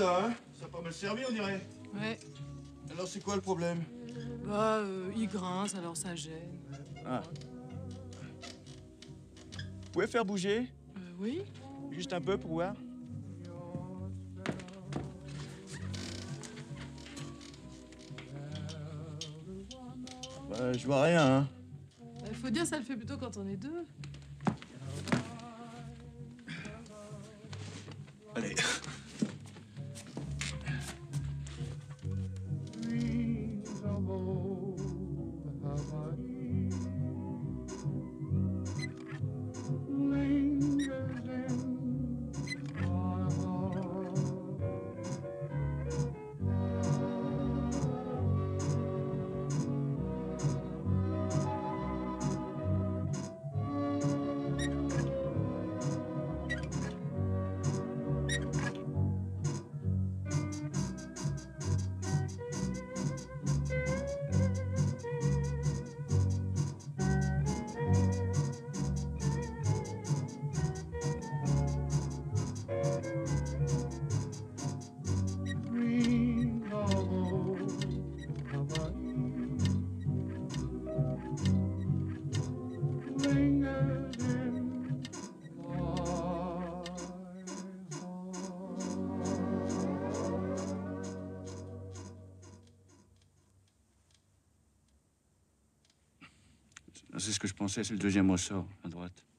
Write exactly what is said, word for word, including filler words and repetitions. Ça, hein, ça a pas mal servi, on dirait. Ouais. Alors, c'est quoi le problème? Bah, euh, il grince, alors ça gêne. Ah. Vous pouvez faire bouger? Euh, oui. Juste un peu pour voir. Bah, je vois rien, hein. Bah, faut dire, ça le fait plutôt quand on est deux. Allez. C'est ce que je pensais, c'est le deuxième ressort, à droite.